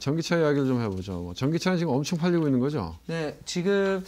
전기차 이야기를 좀 해보죠. 뭐 전기차는 지금 엄청 팔리고 있는 거죠? 네, 지금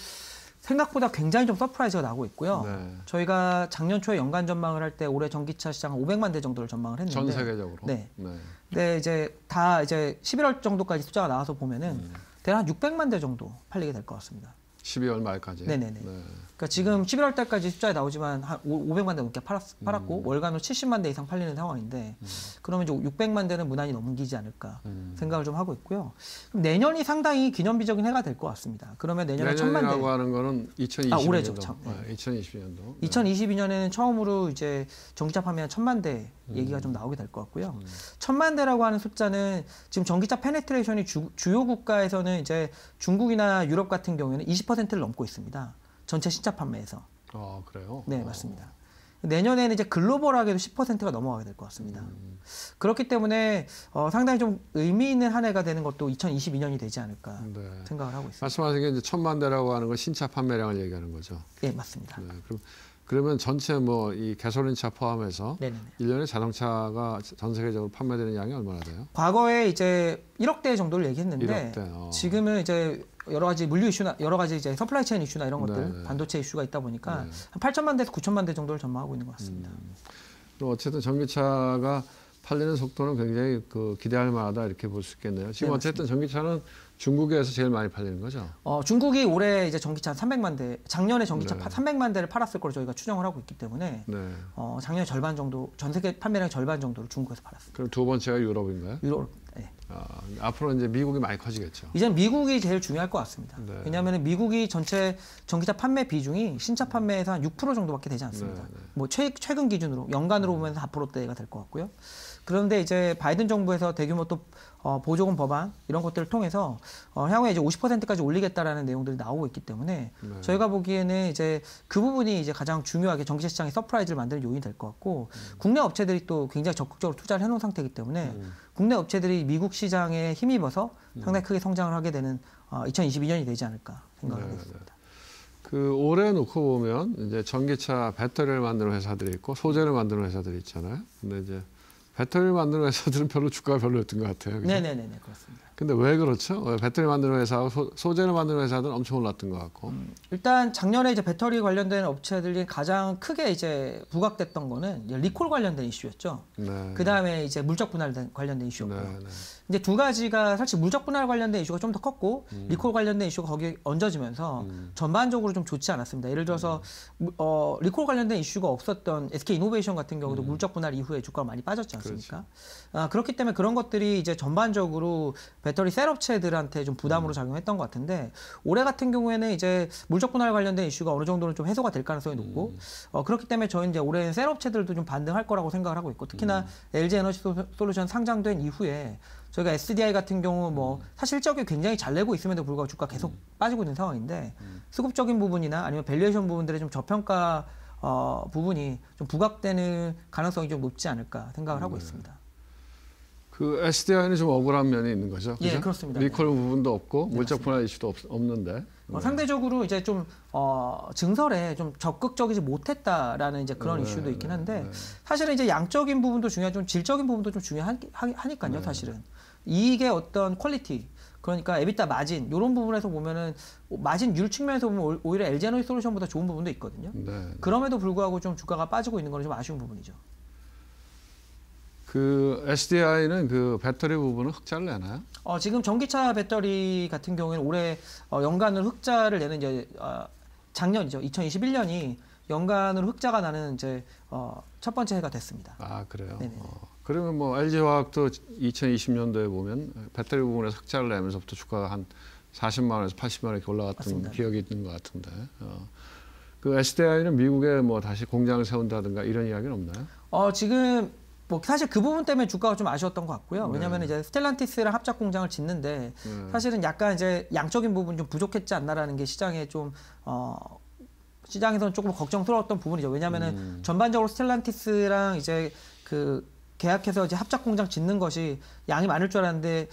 생각보다 굉장히 좀 서프라이즈가 나고 있고요. 네. 저희가 작년 초에 연간 전망을 할 때 올해 전기차 시장 한 500만 대 정도를 전망을 했는데 전 세계적으로. 네. 네. 근데 이제 다 이제 11월 정도까지 숫자가 나와서 보면은 대략 한 600만 대 정도 팔리게 될 것 같습니다. 12월 말까지. 네네네. 네. 그러니까 지금 11월 달까지 숫자에 나오지만 한 500만 대 넘게 팔았고 월간으로 70만 대 이상 팔리는 상황인데 그러면 이제 600만 대는 무난히 넘기지 않을까 생각을 좀 하고 있고요. 그럼 내년이 상당히 기념비적인 해가 될 것 같습니다. 그러면 내년에 1000만 대. 내년이라고 하는 거는 2022년도. 아, 올해죠. 참, 네. 2022년도. 네. 2022년에는 처음으로 이제 전기차 판매한 1000만 대 얘기가 좀 나오게 될 것 같고요. 1000만 대라고 하는 숫자는 지금 전기차 페네트레이션이 주요 국가에서는 이제 중국이나 유럽 같은 경우에는 20%를 넘고 있습니다. 전체 신차 판매에서. 아, 그래요? 네, 맞습니다. 내년에는 이제 글로벌하게도 10%가 넘어가게 될 것 같습니다. 그렇기 때문에 상당히 좀 의미 있는 한 해가 되는 것도 2022년이 되지 않을까 네. 생각을 하고 있습니다. 말씀하신 게 이제 1000만 대라고 하는 건 신차 판매량을 얘기하는 거죠? 네, 맞습니다. 네, 그러면 전체 뭐 이 가솔린차 포함해서 네네네. 1년에 자동차가 전 세계적으로 판매되는 양이 얼마나 돼요? 과거에 이제 1억 대 정도를 얘기했는데 1억 대, 지금은 이제 여러 가지 물류 이슈나 여러 가지 이제 서플라이 체인 이슈나 이런 것들 네네. 반도체 이슈가 있다 보니까 네네. 한 8천만 대에서 9천만 대 정도를 전망하고 있는 것 같습니다. 그럼 어쨌든 전기차가 팔리는 속도는 굉장히 기대할 만하다 이렇게 볼 수 있겠네요. 지금 네, 어쨌든 전기차는 중국에서 제일 많이 팔리는 거죠? 중국이 올해 이제 전기차 300만 대, 작년에 전기차 네. 300만 대를 팔았을 걸 저희가 추정을 하고 있기 때문에 네. 작년 절반 정도, 전 세계 판매량 절반 정도를 중국에서 팔았습니다. 그럼 두 번째가 유럽인가요? 유럽, 네. 앞으로 이제 미국이 많이 커지겠죠? 이제는 미국이 제일 중요할 것 같습니다. 네. 왜냐하면 미국이 전체 전기차 판매 비중이 신차 판매에서 한 6% 정도밖에 되지 않습니다. 네. 뭐 최근 기준으로 연간으로 보면 4%대가 될 것 같고요. 그런데 이제 바이든 정부에서 대규모 또 보조금 법안 이런 것들을 통해서 향후에 이제 50%까지 올리겠다라는 내용들이 나오고 있기 때문에 네. 저희가 보기에는 이제 그 부분이 이제 가장 중요하게 전기차 시장의 서프라이즈를 만드는 요인이 될 것 같고 국내 업체들이 또 굉장히 적극적으로 투자를 해놓은 상태이기 때문에 국내 업체들이 미국 시장에 힘입어서 상당히 크게 성장을 하게 되는 2022년이 되지 않을까 생각하고 있습니다. 네. 그 올해 놓고 보면 이제 전기차 배터리를 만드는 회사들이 있고 소재를 만드는 회사들이 있잖아요. 근데 이제 배터리 만드는 회사들은 별로 주가가 별로였던 것 같아요. 네네네, 그렇습니다. 근데 왜 그렇죠? 왜 배터리 만드는 회사하고 소재를 만드는 회사들은 엄청 올랐던 것 같고. 일단 작년에 이제 배터리 관련된 업체들이 가장 크게 이제 부각됐던 거는 리콜 관련된 이슈였죠. 네. 그 다음에 이제 물적 분할 관련된 이슈였고요. 네, 네. 이제 두 가지가 사실 물적 분할 관련된 이슈가 좀 더 컸고 리콜 관련된 이슈가 거기에 얹어지면서 전반적으로 좀 좋지 않았습니다. 예를 들어서 리콜 관련된 이슈가 없었던 SK이노베이션 같은 경우도 물적 분할 이후에 주가가 많이 빠졌지 않습니까? 그렇기 때문에 그런 것들이 이제 전반적으로 배터리 셀 업체들한테 좀 부담으로 작용했던 것 같은데 올해 같은 경우에는 이제 물적 분할 관련된 이슈가 어느 정도는 좀 해소가 될 가능성이 높고 그렇기 때문에 저희 이제 올해는 셀 업체들도 좀 반등할 거라고 생각을 하고 있고 특히나 LG에너지솔루션 상장된 이후에 저희가 SDI 같은 경우 뭐 사실 실적이 굉장히 잘 내고 있음에도 불구하고 주가 계속 빠지고 있는 상황인데 수급적인 부분이나 아니면 밸류에이션 부분들의 좀 저평가 부분이 좀 부각되는 가능성이 좀 높지 않을까 생각을 하고 있습니다. 그 SDI는 좀 억울한 면이 있는 거죠? 그죠? 예, 그렇습니다. 리콜 네. 부분도 없고 네, 물적 분할 이슈도 없는데 네. 상대적으로 이제 좀 증설에 좀 적극적이지 못했다라는 이제 그런 네, 이슈도 있긴 한데 네. 사실은 이제 양적인 부분도 중요하지만 질적인 부분도 좀 중요하니까요, 네. 사실은. 이익의 어떤 퀄리티, 그러니까 에비타 마진 이런 부분에서 보면은 마진율 측면에서 보면 오히려 LG에너지솔루션보다 좋은 부분도 있거든요. 네. 그럼에도 불구하고 좀 주가가 빠지고 있는 건 좀 아쉬운 부분이죠. 그 SDI는 그 배터리 부분은 흑자를 내나요? 지금 전기차 배터리 같은 경우에는 올해 연간으로 흑자를 내는 이제 작년이죠. 2021년이 연간으로 흑자가 나는 이제 첫 번째 해가 됐습니다. 아, 그래요? 네네. 그러면 뭐 LG화학도 2020년도에 보면 배터리 부분에서 흑자를 내면서부터 주가가 한 40만 원에서 80만 원 이렇게 올라갔던 맞습니다. 기억이 있는 것 같은데. 그 SDI는 미국에 뭐 다시 공장을 세운다든가 이런 이야기는 없나요? 지금 뭐 사실 그 부분 때문에 주가가 좀 아쉬웠던 것 같고요. 왜냐하면 네. 이제 스텔란티스랑 합작 공장을 짓는데 네. 사실은 약간 이제 양적인 부분 좀 부족했지 않나라는 게 시장에 좀 시장에서는 조금 걱정스러웠던 부분이죠. 왜냐하면은 전반적으로 스텔란티스랑 이제 그 계약해서 이제 합작 공장 짓는 것이 양이 많을 줄 알았는데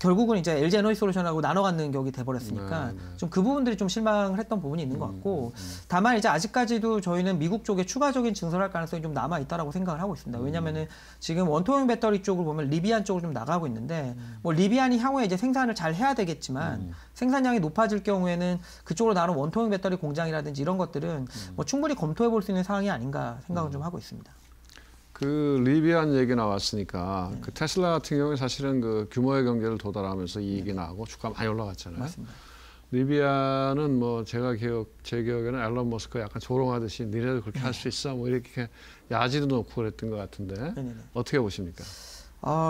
결국은 이제 LG에너지솔루션하고 나눠 갖는 격이 돼버렸으니까 네, 네. 좀 그 부분들이 좀 실망을 했던 부분이 있는 것 같고 다만 이제 아직까지도 저희는 미국 쪽에 추가적인 증설할 가능성이 좀 남아 있다라고 생각을 하고 있습니다. 왜냐하면은 지금 원통형 배터리 쪽을 보면 리비안 쪽으로 좀 나가고 있는데 뭐 리비안이 향후에 이제 생산을 잘 해야 되겠지만 생산량이 높아질 경우에는 그쪽으로 나온 원통형 배터리 공장이라든지 이런 것들은 뭐 충분히 검토해 볼 수 있는 상황이 아닌가 생각을 좀 하고 있습니다. 그 리비안 얘기 나왔으니까 네. 그 테슬라 같은 경우에 사실은 그 규모의 경제를 도달하면서 이익이 네. 나고 주가 많이 올라갔잖아요. 맞습니다. 리비안은 뭐 제 기억에는 앨런 머스크가 약간 조롱하듯이 니네도 그렇게 네. 할 수 있어 뭐 이렇게 야지도 놓고 그랬던 것 같은데 네, 네. 어떻게 보십니까?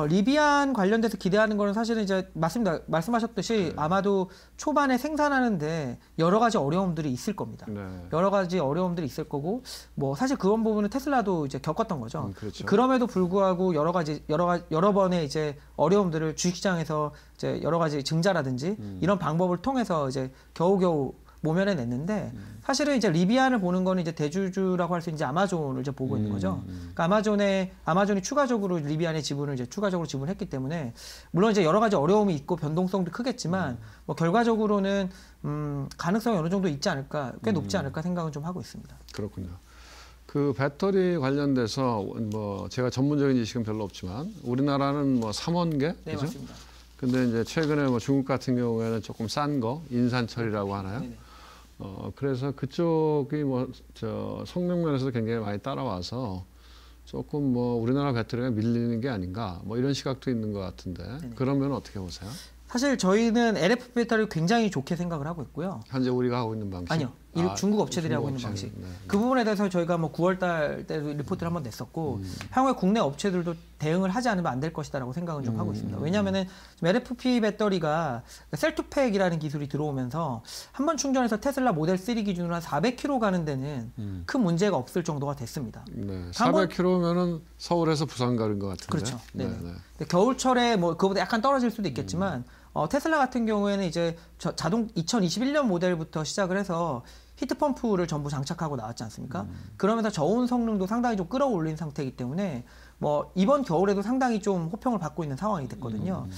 리비안 관련돼서 기대하는 거는 사실은 이제 맞습니다. 말씀하셨듯이 네. 아마도 초반에 생산하는데 여러 가지 어려움들이 있을 겁니다. 네. 여러 가지 어려움들이 있을 거고 뭐 사실 그런 부분은 테슬라도 이제 겪었던 거죠. 그렇죠. 그럼에도 불구하고 여러 번의 이제 어려움들을 주식시장에서 이제 여러 가지 증자라든지 이런 방법을 통해서 이제 겨우겨우 모면해냈는데 사실은 이제 리비안을 보는 거는 이제 대주주라고 할 수 있는 이제 아마존을 이제 보고 있는 거죠. 그러니까 아마존이 추가적으로 리비안의 지분을 이제 추가적으로 지분했기 때문에 물론 이제 여러 가지 어려움이 있고 변동성도 크겠지만 뭐 결과적으로는 가능성이 어느 정도 있지 않을까 꽤 높지 않을까 생각은 좀 하고 있습니다. 그렇군요. 그 배터리 관련돼서 뭐 제가 전문적인 지식은 별로 없지만 우리나라는 뭐 삼원계 네, 그죠? 맞습니다. 근데 이제 최근에 뭐 중국 같은 경우에는 조금 싼 거 인산철이라고 하나요? 네네. 그래서 그쪽이 뭐, 성능면에서도 굉장히 많이 따라와서 조금 뭐, 우리나라 배터리가 밀리는 게 아닌가, 뭐, 이런 시각도 있는 것 같은데, 네네. 그러면 어떻게 보세요? 사실 저희는 LFP 배터리를 굉장히 좋게 생각을 하고 있고요. 현재 우리가 하고 있는 방식? 아니요. 중국 업체들이 하고 있는 방식. 네, 네. 그 부분에 대해서 저희가 뭐 9월 달 때도 리포트를 한번 냈었고 향후에 국내 업체들도 대응을 하지 않으면 안 될 것이다라고 생각은 좀 하고 있습니다. 왜냐하면은 LFP 배터리가 셀투팩이라는 기술이 들어오면서 한 번 충전해서 테슬라 모델 3 기준으로 한 400km 가는 데는 큰 문제가 없을 정도가 됐습니다. 네, 400km면은 서울에서 부산 가는 것 같은데. 그렇죠. 네, 네. 겨울철에 뭐 그보다 약간 떨어질 수도 있겠지만. 테슬라 같은 경우에는 이제 자동 2021년 모델부터 시작을 해서 히트펌프를 전부 장착하고 나왔지 않습니까? 그러면서 저온 성능도 상당히 좀 끌어올린 상태이기 때문에 뭐 이번 겨울에도 상당히 좀 호평을 받고 있는 상황이 됐거든요.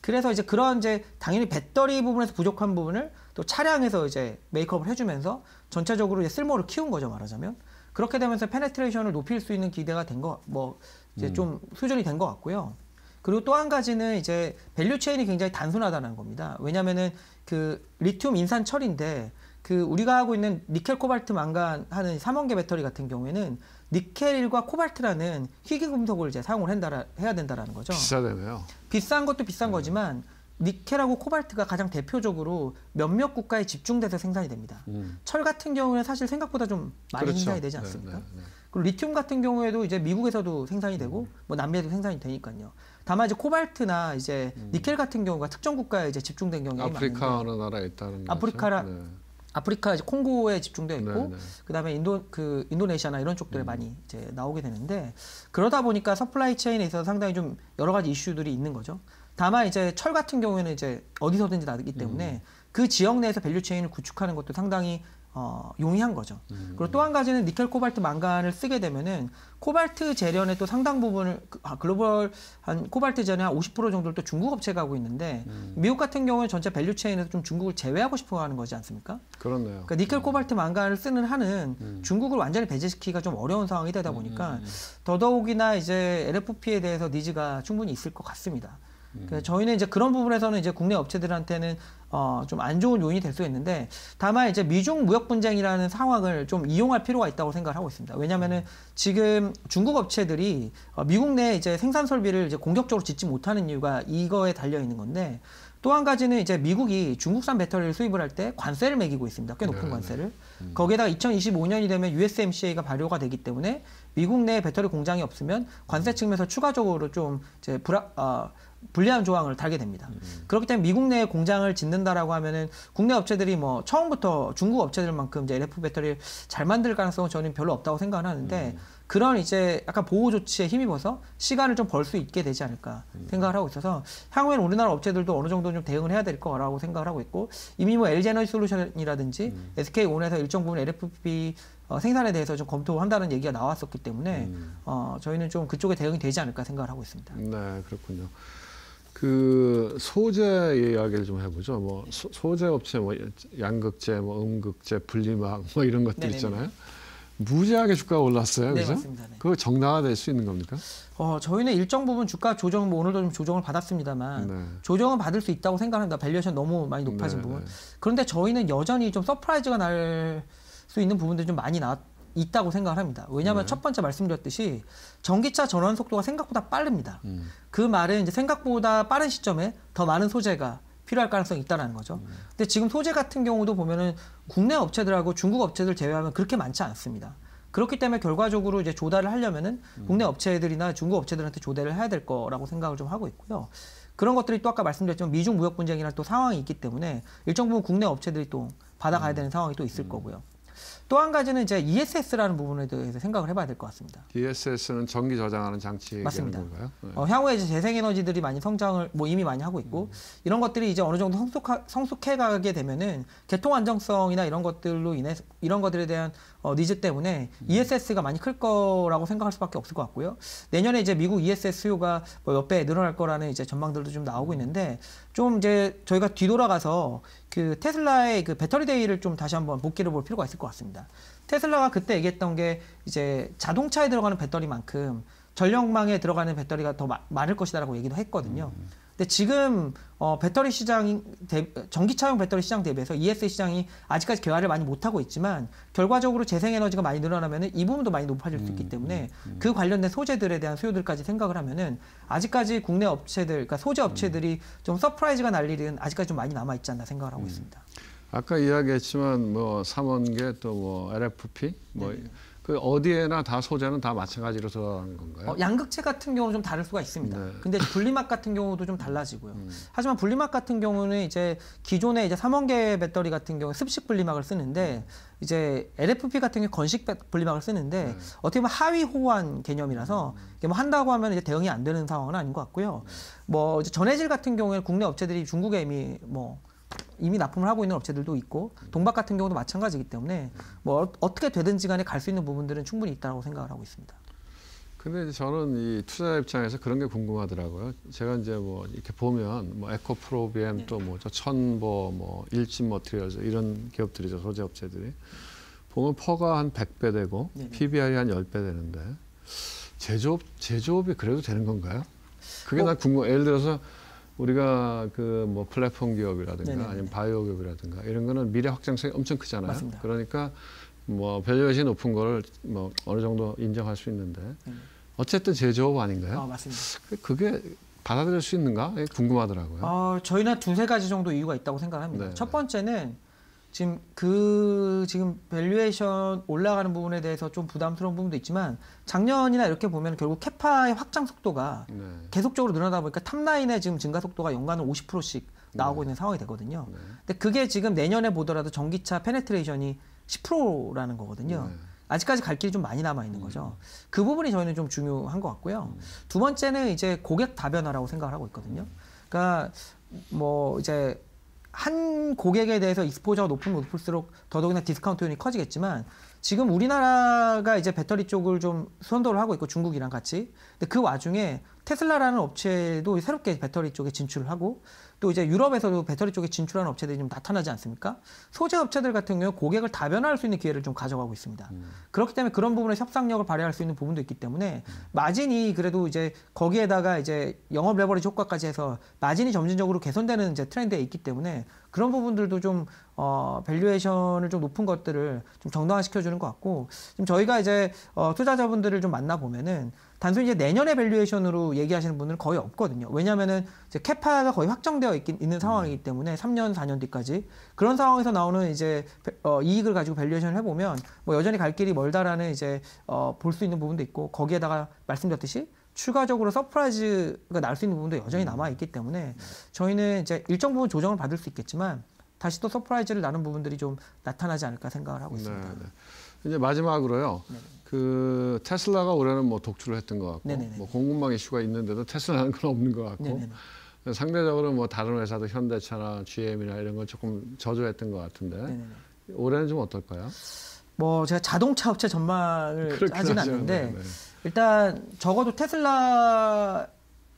그래서 이제 그런 이제 당연히 배터리 부분에서 부족한 부분을 또 차량에서 이제 메이크업을 해주면서 전체적으로 이제 쓸모를 키운 거죠, 말하자면. 그렇게 되면서 페네트레이션을 높일 수 있는 기대가 된 거, 뭐 이제 좀 수준이 된 것 같고요. 그리고 또 한 가지는 이제 밸류 체인이 굉장히 단순하다는 겁니다. 왜냐면은 그 리튬 인산 철인데 그 우리가 하고 있는 니켈 코발트 망간 하는 삼원계 배터리 같은 경우에는 니켈과 코발트라는 희귀 금속을 이제 사용을 해야 된다라는 거죠. 비싸다고요? 비싼 것도 비싼 거지만 니켈하고 코발트가 가장 대표적으로 몇몇 국가에 집중돼서 생산이 됩니다. 철 같은 경우는 사실 생각보다 좀 많이 그렇죠. 생산이 되지 않습니까? 네, 네, 네. 그리고 리튬 같은 경우에도 이제 미국에서도 생산이 되고 뭐 남미에도 생산이 되니까요. 다만 이제 코발트나 이제 니켈 같은 경우가 특정 국가에 이제 집중된 경우가 많은데 아프리카 어느 나라에 있다는 거죠? 네. 아프리카 이제 콩고에 집중되어 있고 네네. 그다음에 인도네시아나 이런 쪽들에 많이 이제 나오게 되는데 그러다 보니까 서플라이 체인에 있어서 상당히 좀 여러 가지 이슈들이 있는 거죠. 다만 이제 철 같은 경우에는 이제 어디서든지 나기 때문에 그 지역 내에서 밸류 체인을 구축하는 것도 상당히 용이한 거죠. 그리고 또 한 가지는 니켈 코발트 망간을 쓰게 되면은 코발트 재련의 또 상당 부분을 글로벌 한 코발트 재련의 한 50% 정도를 또 중국 업체가 하고 있는데 미국 같은 경우는 전체 밸류 체인에서 좀 중국을 제외하고 싶어 하는 거지 않습니까? 그렇네요. 그러니까 니켈 코발트 망간을 쓰는 한은 중국을 완전히 배제시키기가 좀 어려운 상황이 되다 보니까 더더욱이나 이제 LFP에 대해서 니즈가 충분히 있을 것 같습니다. 그래서 저희는 이제 그런 부분에서는 이제 국내 업체들한테는 좀 안 좋은 요인이 될 수 있는데 다만 이제 미중 무역 분쟁이라는 상황을 좀 이용할 필요가 있다고 생각을 하고 있습니다. 왜냐면은 지금 중국 업체들이 미국 내 이제 생산 설비를 이제 공격적으로 짓지 못하는 이유가 이거에 달려 있는 건데 또 한 가지는 이제 미국이 중국산 배터리를 수입을 할 때 관세를 매기고 있습니다. 꽤 높은 관세를. 거기에다가 2025년이 되면 USMCA가 발효가 되기 때문에 미국 내 배터리 공장이 없으면 관세 측면에서 추가적으로 좀 이제 불리한 조항을 달게 됩니다. 그렇기 때문에 미국 내에 공장을 짓는다라고 하면은 국내 업체들이 뭐 처음부터 중국 업체들만큼 이제 LFP 배터리를 잘 만들 가능성은 저는 별로 없다고 생각을 하는데 그런 이제 약간 보호 조치에 힘입어서 시간을 좀 벌 수 있게 되지 않을까 생각을 하고 있어서 향후에는 우리나라 업체들도 어느 정도 좀 대응을 해야 될 거라고 생각을 하고 있고 이미 뭐 LG에너지솔루션이라든지 SK온에서 일정 부분 LFP 생산에 대해서 좀 검토한다는 얘기가 나왔었기 때문에 저희는 좀 그쪽에 대응이 되지 않을까 생각을 하고 있습니다. 네, 그렇군요. 그 소재 이야기를 좀 해보죠. 뭐 소재 업체, 뭐 양극재, 뭐 음극재, 분리막 뭐 이런 것들 네네네. 있잖아요. 무지하게 주가가 올랐어요. 네, 그죠? 맞습니다. 네. 그거 정당화될 수 있는 겁니까? 저희는 일정 부분 주가 조정, 뭐 오늘도 좀 조정을 받았습니다만 네. 조정은 받을 수 있다고 생각합니다. 밸류에이션 너무 많이 높아진 네, 부분. 네. 그런데 저희는 여전히 좀 서프라이즈가 날 수 있는 부분들이 좀 많이 있다고 생각을 합니다. 왜냐하면 네. 첫 번째 말씀드렸듯이 전기차 전환 속도가 생각보다 빠릅니다. 그 말은 이제 생각보다 빠른 시점에 더 많은 소재가 필요할 가능성이 있다는 거죠. 근데 지금 소재 같은 경우도 보면은 국내 업체들하고 중국 업체들 제외하면 그렇게 많지 않습니다. 그렇기 때문에 결과적으로 이제 조달을 하려면은 국내 업체들이나 중국 업체들한테 조달을 해야 될 거라고 생각을 좀 하고 있고요. 그런 것들이 또 아까 말씀드렸지만 미중 무역 분쟁이라는 또 상황이 있기 때문에 일정 부분 국내 업체들이 또 받아가야 되는 상황이 또 있을 거고요. 또 한 가지는 이제 ESS라는 부분에 대해서 생각을 해봐야 될 것 같습니다. ESS는 전기 저장하는 장치 맞습니다. 얘기하는 건가요? 네. 향후에 이제 재생에너지들이 많이 성장을 이미 많이 하고 있고 이런 것들이 이제 어느 정도 성숙해가게 되면은 개통 안정성이나 이런 것들로 인해 이런 것들에 대한 니즈 때문에 ESS가 많이 클 거라고 생각할 수밖에 없을 것 같고요. 내년에 이제 미국 ESS 수요가 뭐 몇 배 늘어날 거라는 이제 전망들도 좀 나오고 있는데 좀 이제 저희가 뒤돌아가서 그 테슬라의 그 배터리 데이를 좀 다시 한번 복기를 볼 필요가 있을 것 같습니다. 테슬라가 그때 얘기했던 게 이제 자동차에 들어가는 배터리만큼 전력망에 들어가는 배터리가 더 많을 것이다라고 얘기도 했거든요. 근데 지금 배터리 시장 전기차용 배터리 시장 대비해서 ESS 시장이 아직까지 개화를 많이 못 하고 있지만 결과적으로 재생에너지가 많이 늘어나면은 이 부분도 많이 높아질 수 있기 때문에 그 관련된 소재들에 대한 수요들까지 생각을 하면은 아직까지 국내 업체들, 그러니까 소재 업체들이 좀 서프라이즈가 날 일은 아직까지 좀 많이 남아 있지 않나 생각을 하고 있습니다. 아까 이야기했지만 뭐 삼원계 또 뭐 LFP 뭐 네네. 그 어디에나 다 소재는 다 마찬가지로 들어가는 건가요? 양극재 같은 경우는 좀 다를 수가 있습니다. 네. 근데 분리막 같은 경우도 좀 달라지고요. 하지만 분리막 같은 경우는 이제 기존의 이제 삼원계 배터리 같은 경우 습식 분리막을 쓰는데 이제 LFP 같은 경우 건식 분리막을 쓰는데 어떻게 보면 하위 호환 개념이라서 이게 뭐 한다고 하면 이제 대응이 안 되는 상황은 아닌 것 같고요. 뭐 이제 전해질 같은 경우에는 국내 업체들이 중국에 이미 이미 납품을 하고 있는 업체들도 있고 동박 같은 경우도 마찬가지이기 때문에 뭐 어떻게 되든지 간에 갈 수 있는 부분들은 충분히 있다고 생각을 하고 있습니다. 근데 저는 이 투자 입장에서 그런 게 궁금하더라고요. 제가 이제 뭐 이렇게 보면 뭐 에코프로비엠 네. 또 뭐 저 천보 뭐 일진 머티리얼즈 이런 기업들이죠. 소재 업체들이. 보면 퍼가 한 100배 되고 네. PBR이 한 10배 되는데 제조업이 그래도 되는 건가요? 그게 난 궁금해. 예를 들어서 우리가 그 뭐 플랫폼 기업이라든가 네네네. 아니면 바이오 기업이라든가 이런 거는 미래 확장성이 엄청 크잖아요. 맞습니다. 그러니까 뭐 밸류에이션이 높은 거를 뭐 어느 정도 인정할 수 있는데 어쨌든 제조업 아닌가요? 맞습니다. 그게 받아들일 수 있는가? 궁금하더라고요. 저희는 두세 가지 정도 이유가 있다고 생각합니다. 네네. 첫 번째는 지금 밸류에이션 올라가는 부분에 대해서 좀 부담스러운 부분도 있지만 작년이나 이렇게 보면 결국 캐파의 확장 속도가 네. 계속적으로 늘어나다 보니까 탑라인의 지금 증가 속도가 연간으로 50%씩 나오고 네. 있는 상황이 되거든요. 네. 근데 그게 지금 내년에 보더라도 전기차 페네트레이션이 10%라는 거거든요. 네. 아직까지 갈 길이 좀 많이 남아 있는 거죠. 그 부분이 저희는 좀 중요한 것 같고요. 두 번째는 이제 고객 다변화라고 생각을 하고 있거든요. 그러니까 뭐 이제 한 고객에 대해서 익스포저가 높을수록 더더욱이나 디스카운트율이 커지겠지만 지금 우리나라가 이제 배터리 쪽을 좀 선도를 하고 있고 중국이랑 같이 근데 그 와중에 테슬라라는 업체도 새롭게 배터리 쪽에 진출을 하고 또 이제 유럽에서도 배터리 쪽에 진출하는 업체들이 좀 나타나지 않습니까? 소재 업체들 같은 경우 고객을 다변화할 수 있는 기회를 좀 가져가고 있습니다. 그렇기 때문에 그런 부분에 협상력을 발휘할 수 있는 부분도 있기 때문에 마진이 그래도 이제 거기에다가 이제 영업 레버리지 효과까지 해서 마진이 점진적으로 개선되는 이제 트렌드에 있기 때문에 그런 부분들도 좀 밸류에이션을 좀 높은 것들을 좀 정당화시켜주는 것 같고 지금 저희가 이제 투자자분들을 좀 만나보면은 단순히 이제 내년의 밸류에이션으로 얘기하시는 분들은 거의 없거든요. 왜냐면은 이제 캐파가 거의 확정되어 있는 상황이기 때문에 3년, 4년 뒤까지 그런 상황에서 나오는 이제 이익을 가지고 밸류에이션을 해보면 뭐 여전히 갈 길이 멀다라는 이제 볼 수 있는 부분도 있고 거기에다가 말씀드렸듯이 추가적으로 서프라이즈가 날 수 있는 부분도 여전히 남아있기 때문에 저희는 이제 일정 부분 조정을 받을 수 있겠지만 다시 또 서프라이즈를 나는 부분들이 좀 나타나지 않을까 생각을 하고 있습니다. 네네. 이제 마지막으로요. 네네. 그 테슬라가 올해는 뭐 독주를 했던 것 같고 네네네. 뭐 공급망 이슈가 있는데도 테슬라는 건 없는 것 같고 네네네. 상대적으로 뭐 다른 회사도 현대차나 GM이나 이런 건 조금 저조했던 것 같은데 네네네. 올해는 좀 어떨까요? 뭐 제가 자동차 업체 전망을 하진 않는데 일단 적어도 테슬라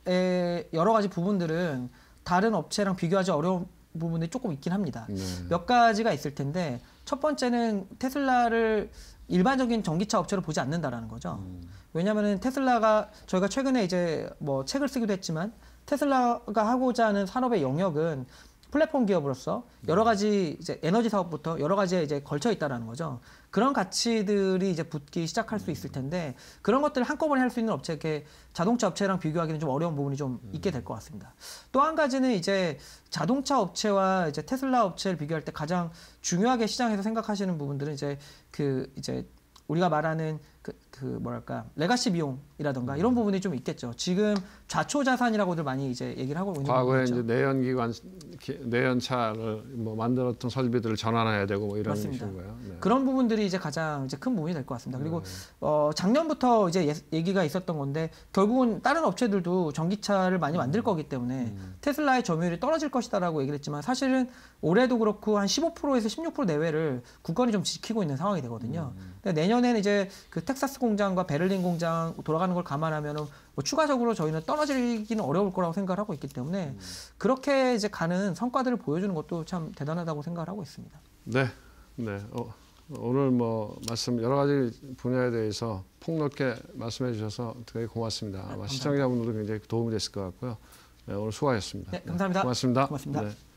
기업의 여러 가지 부분들은 다른 업체랑 비교하지 어려운 부분이 조금 있긴 합니다. 네. 몇 가지가 있을 텐데 첫 번째는 테슬라를 일반적인 전기차 업체로 보지 않는다라는 거죠. 왜냐하면 테슬라가 저희가 최근에 이제 뭐 책을 쓰기도 했지만 테슬라가 하고자 하는 산업의 영역은 플랫폼 기업으로서 여러 가지 이제 에너지 사업부터 여러 가지에 이제 걸쳐 있다라는 거죠. 그런 가치들이 이제 붙기 시작할 수 있을 텐데 그런 것들을 한꺼번에 할 수 있는 업체, 이렇게 자동차 업체랑 비교하기는 좀 어려운 부분이 좀 있게 될 것 같습니다. 또 한 가지는 이제 자동차 업체와 이제 테슬라 업체를 비교할 때 가장 중요하게 시장에서 생각하시는 부분들은 이제 우리가 말하는 뭐랄까 레가시 비용이라든가 이런 부분이 좀 있겠죠. 지금 좌초 자산이라고들 많이 이제 얘기를 하고 있는 거죠. 과거에 이제 내연차를 뭐 만들었던 설비들을 전환해야 되고 뭐 이런 식인가요? 네. 그런 부분들이 이제 가장 이제 큰 부분이 될 것 같습니다. 그리고 작년부터 이제 얘기가 있었던 건데 결국은 다른 업체들도 전기차를 많이 만들 거기 때문에 테슬라의 점유율이 떨어질 것이다라고 얘기를 했지만 사실은 올해도 그렇고 한 15%에서 16% 내외를 국권이 좀 지키고 있는 상황이 되거든요. 근데 내년에는 이제 그 텍사스 공장과 베를린 공장 돌아가는 걸 감안하면 뭐 추가적으로 저희는 떨어지기는 어려울 거라고 생각을 하고 있기 때문에 그렇게 이제 가는 성과들을 보여주는 것도 참 대단하다고 생각을 하고 있습니다. 네, 네. 오늘 뭐 말씀 여러 가지 분야에 대해서 폭넓게 말씀해 주셔서 되게 고맙습니다. 아마 시청자분들도 굉장히 도움이 됐을 것 같고요. 네, 오늘 수고하셨습니다. 네, 감사합니다. 네, 고맙습니다. 고맙습니다. 네.